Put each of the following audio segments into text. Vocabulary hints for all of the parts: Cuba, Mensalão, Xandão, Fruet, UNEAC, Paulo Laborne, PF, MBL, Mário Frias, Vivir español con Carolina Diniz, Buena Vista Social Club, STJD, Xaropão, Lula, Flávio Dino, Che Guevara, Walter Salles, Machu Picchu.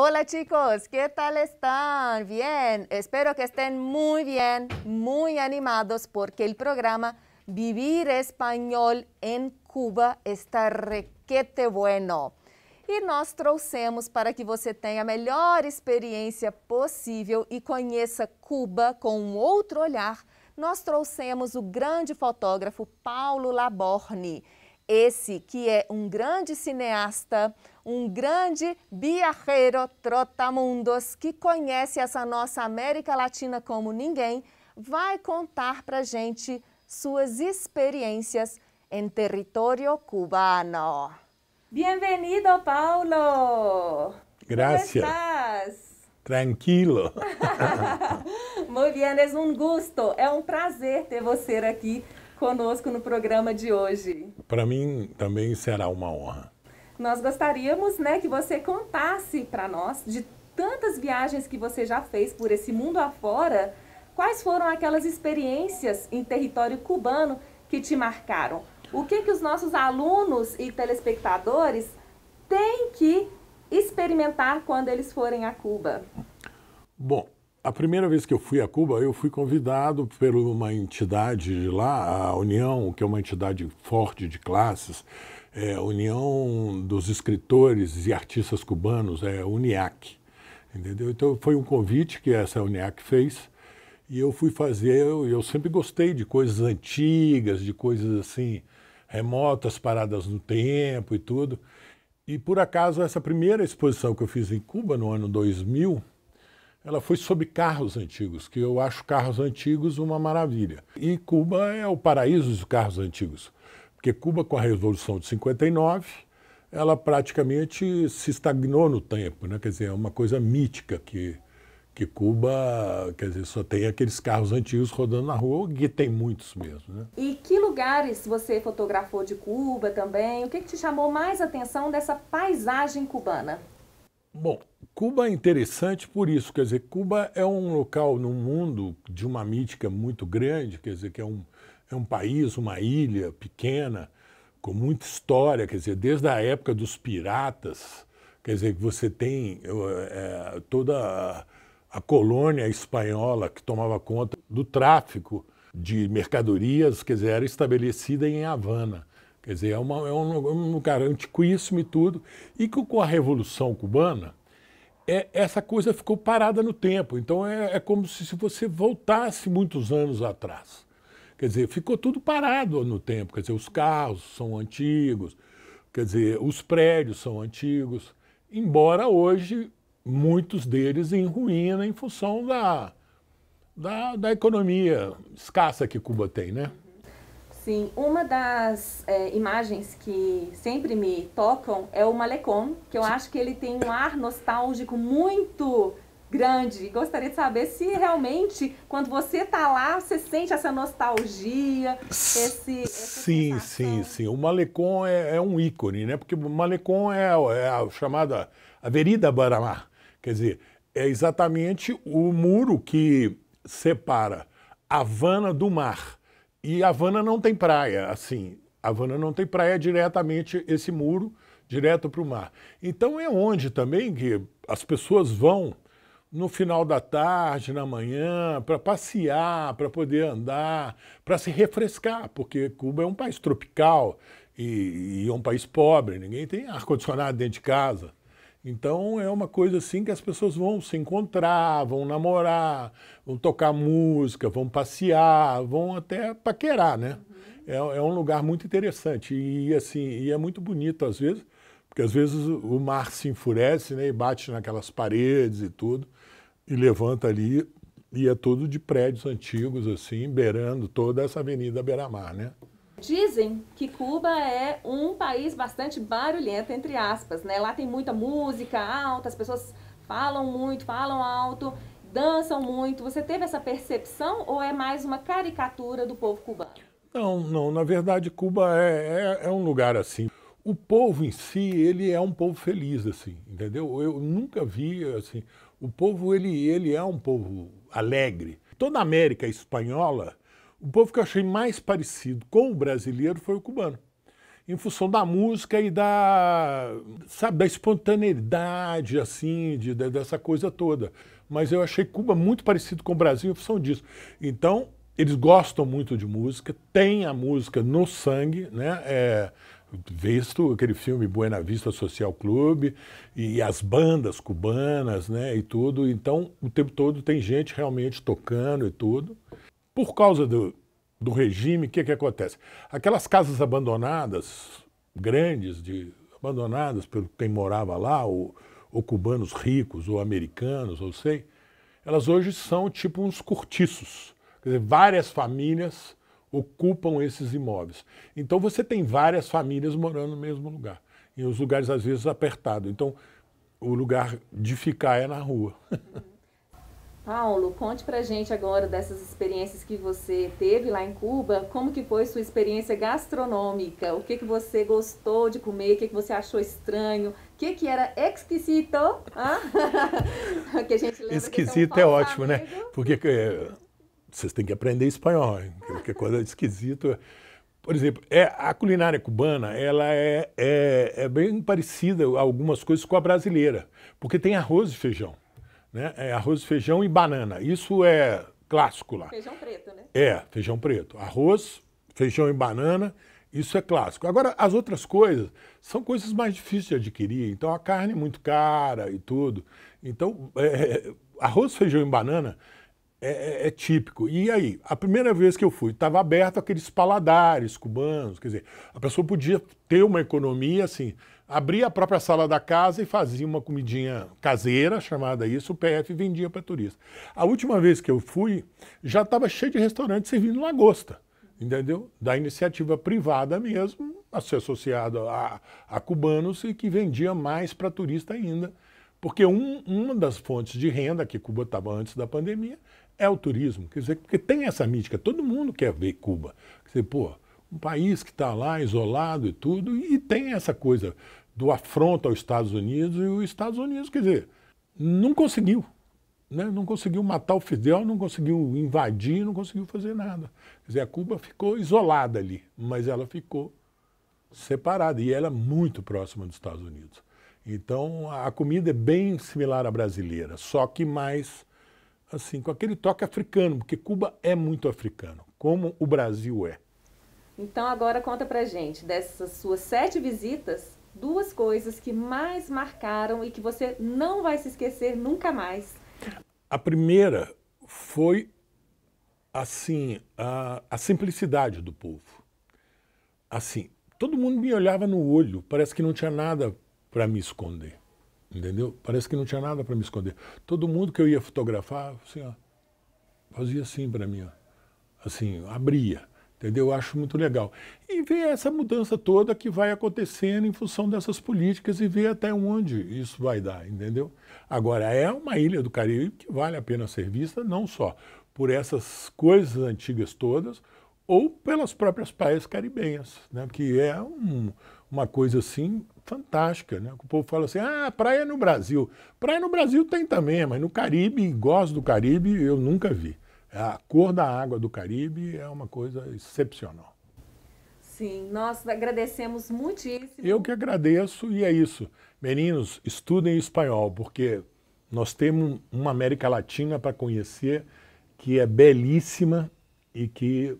Hola chicos, ¿qué tal están? Bien, espero que estén muy bien, muy animados porque el programa Vivir Español en Cuba está requete bueno. E nós trouxemos para que você tenha a melhor experiência possível e conheça Cuba com um outro olhar, nós trouxemos o grande fotógrafo Paulo Laborne. Esse que é um grande cineasta, um grande viajero trotamundos que conhece essa nossa América Latina como ninguém, vai contar para a gente suas experiências em território cubano. Bienvenido, Paulo. Gracias. ¿Cómo estás? Tranquilo. Muy bien, es un gusto, es un placer ter você aqui conosco no programa de hoje. Para mim também será uma honra. Nós gostaríamos, né, que você contasse para nós de tantas viagens que você já fez por esse mundo afora, quais foram aquelas experiências em território cubano que te marcaram? O que que os nossos alunos e telespectadores têm que experimentar quando eles forem a Cuba? Bom, a primeira vez que eu fui a Cuba, eu fui convidado por uma entidade de lá, a União, que é uma entidade forte de classes, a União dos Escritores e Artistas Cubanos, é a UNEAC, entendeu? Então foi um convite que essa UNEAC fez. E eu fui fazer, eu sempre gostei de coisas antigas, de coisas assim, remotas, paradas no tempo e tudo. E por acaso essa primeira exposição que eu fiz em Cuba no ano 2000, ela foi sobre carros antigos, que eu acho carros antigos uma maravilha. E Cuba é o paraíso dos carros antigos, porque Cuba com a Revolução de 59, ela praticamente se estagnou no tempo, né? Quer dizer, é uma coisa mítica que Cuba, quer dizer, só tem aqueles carros antigos rodando na rua, que tem muitos mesmo, né? E que lugares você fotografou de Cuba também? O que que te chamou mais a atenção dessa paisagem cubana? Bom, Cuba é interessante por isso, quer dizer, Cuba é um local no mundo de uma mítica muito grande, quer dizer, que é um país, uma ilha pequena, com muita história, quer dizer, desde a época dos piratas, quer dizer, que você tem toda a colônia espanhola que tomava conta do tráfico de mercadorias, quer dizer, era estabelecida em Havana. Quer dizer, é um lugar antiquíssimo e tudo. E que com a Revolução Cubana, essa coisa ficou parada no tempo. Então é como se você voltasse muitos anos atrás. Quer dizer, ficou tudo parado no tempo. Quer dizer, os carros são antigos, quer dizer, os prédios são antigos, embora hoje muitos deles em ruína em função da economia escassa que Cuba tem, né? Sim, uma das imagens que sempre me tocam é o malecón, que eu acho que ele tem um ar nostálgico muito grande. Gostaria de saber se realmente, quando você está lá, você sente essa nostalgia, sim, sensação. Sim. O malecón é um ícone, né? Porque o malecón é a chamada Avenida Baramá. Quer dizer, é exatamente o muro que separa Havana do mar. E Havana não tem praia, assim. Havana não tem praia, diretamente esse muro, direto para o mar. Então é onde também que as pessoas vão no final da tarde, na manhã, para passear, para poder andar, para se refrescar, porque Cuba é um país tropical e é um país pobre, ninguém tem ar-condicionado dentro de casa. Então é uma coisa assim que as pessoas vão se encontrar, vão namorar, vão tocar música, vão passear, vão até paquerar, né? É um lugar muito interessante e assim, e é muito bonito às vezes, porque às vezes o mar se enfurece, né, e bate naquelas paredes e tudo, e levanta ali, e é tudo de prédios antigos assim, beirando toda essa Avenida Beira-Mar, né? Dizem que Cuba é um país bastante barulhento, entre aspas, né? Lá tem muita música alta, as pessoas falam muito, falam alto, dançam muito. Você teve essa percepção ou é mais uma caricatura do povo cubano? Não. Na verdade, Cuba é um lugar assim. O povo em si, ele é um povo feliz, assim, entendeu? Eu nunca vi, assim, o povo, ele é um povo alegre. Toda a América espanhola, o povo que eu achei mais parecido com o brasileiro foi o cubano. em função da música e da, sabe, da espontaneidade, assim, dessa coisa toda. Mas eu achei Cuba muito parecido com o Brasil em função disso. Então, eles gostam muito de música, têm a música no sangue, né? Visto aquele filme Buena Vista Social Club e as bandas cubanas, né, e tudo. Então, o tempo todo tem gente realmente tocando e tudo. Por causa do regime, o que que acontece? Aquelas casas abandonadas, grandes, abandonadas pelo quem morava lá, ou cubanos ricos, ou americanos, ou sei, elas hoje são tipo uns cortiços. Quer dizer, várias famílias ocupam esses imóveis. Então você tem várias famílias morando no mesmo lugar, e os lugares às vezes apertados. Então o lugar de ficar é na rua. Paulo, conte pra gente agora dessas experiências que você teve lá em Cuba. Como que foi sua experiência gastronômica? O que que você gostou de comer? O que que você achou estranho? O que que era exquisito? Ah? Que a gente lembra exquisito que é ótimo, amigo, né? Porque vocês têm que aprender espanhol, porque coisa esquisita. Por exemplo, a culinária cubana, ela é bem parecida, algumas coisas, com a brasileira, porque tem arroz e feijão, né? Arroz e feijão e banana, isso é clássico lá. Feijão preto, né? Feijão preto. Arroz, feijão e banana, isso é clássico. Agora, as outras coisas são coisas mais difíceis de adquirir, então a carne é muito cara e tudo. Então, arroz, feijão e banana é típico. E aí, a primeira vez que eu fui, estava aberto aqueles paladares cubanos, quer dizer, a pessoa podia ter uma economia assim, abria a própria sala da casa e fazia uma comidinha caseira, chamada isso, o PF, e vendia para turista. A última vez que eu fui, já estava cheio de restaurantes servindo lagosta, entendeu? Da iniciativa privada mesmo, associado a cubanos, e que vendia mais para turista ainda, porque uma das fontes de renda que Cuba estava antes da pandemia é o turismo. Quer dizer, porque tem essa mítica, todo mundo quer ver Cuba. Quer dizer, pô, um país que está lá isolado e tudo, e tem essa coisa do afronto aos Estados Unidos, e os Estados Unidos, quer dizer, não conseguiu, né? Não conseguiu matar o Fidel, não conseguiu invadir, não conseguiu fazer nada. Quer dizer, a Cuba ficou isolada ali, mas ela ficou separada, e ela é muito próxima dos Estados Unidos. Então, a comida é bem similar à brasileira, só que mais, assim, com aquele toque africano, porque Cuba é muito africano, como o Brasil é. Então, agora conta pra gente, dessas suas 7 visitas, 2 coisas que mais marcaram e que você não vai se esquecer nunca mais. A primeira foi, assim, a simplicidade do povo. Assim, todo mundo me olhava no olho, parece que não tinha nada para me esconder, entendeu? Parece que não tinha nada para me esconder. Todo mundo que eu ia fotografar, assim, ó, fazia assim para mim, ó, assim, abria, entendeu? Eu acho muito legal. E ver essa mudança toda que vai acontecendo em função dessas políticas, e ver até onde isso vai dar, entendeu? Agora, é uma ilha do Caribe que vale a pena ser vista, não só por essas coisas antigas todas, ou pelas próprias praias caribenhas, né? Que é uma coisa assim fantástica, né? O povo fala assim, ah, praia no Brasil. Praia no Brasil tem também, mas no Caribe, gosto do Caribe, eu nunca vi. A cor da água do Caribe é uma coisa excepcional. Sim, nós agradecemos muitíssimo. Eu que agradeço, e é isso. Meninos, estudem espanhol, porque nós temos uma América Latina para conhecer, que é belíssima e que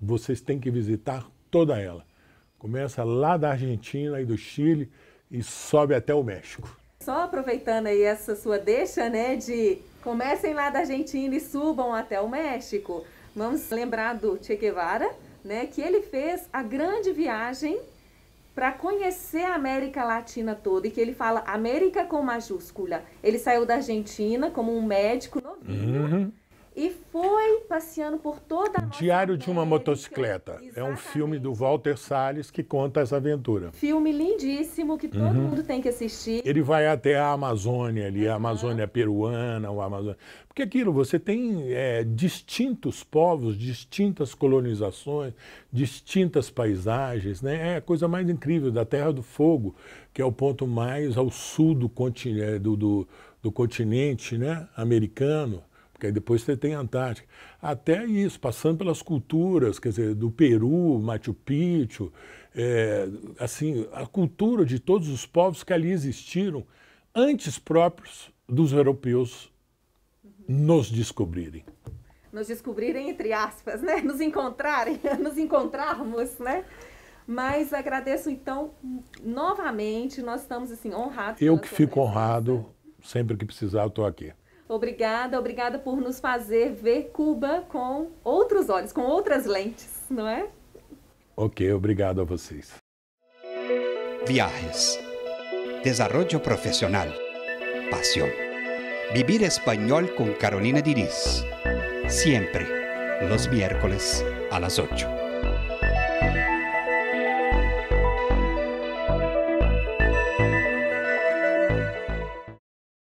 vocês têm que visitar toda ela. Começa lá da Argentina e do Chile e sobe até o México. Só aproveitando aí essa sua deixa, né, de comecem lá da Argentina e subam até o México. Vamos lembrar do Che Guevara, né, que ele fez a grande viagem para conhecer a América Latina toda, e que ele fala América com maiúscula. Ele saiu da Argentina como um médico novinho. Uhum. E foi passeando por toda a nossa Diário de uma América. Motocicleta. Exatamente. É um filme do Walter Salles que conta essa aventura. Filme lindíssimo que todo mundo tem que assistir. Ele vai até a Amazônia ali, a Amazônia peruana, o Amazônia... Porque aquilo, você tem distintos povos, distintas colonizações, distintas paisagens, né? É a coisa mais incrível da Terra do Fogo, que é o ponto mais ao sul do continente, né, americano. porque aí depois você tem a Antártica. Até isso, passando pelas culturas, quer dizer, do Peru, Machu Picchu, assim, a cultura de todos os povos que ali existiram antes próprios dos europeus nos descobrirem. Nos descobrirem, entre aspas, né? Nos encontrarem, nos encontrarmos, né? Mas agradeço, então, novamente, nós estamos, assim, honrados. Eu que fico honrado, sempre que precisar, eu estou aqui. Obrigada, obrigada por nos fazer ver Cuba com outros olhos, com outras lentes, não é? Ok, obrigado a vocês. Viajes, desarrollo profesional, pasión. Vivir español con Carolina Diniz. Siempre, los miércoles a las 8.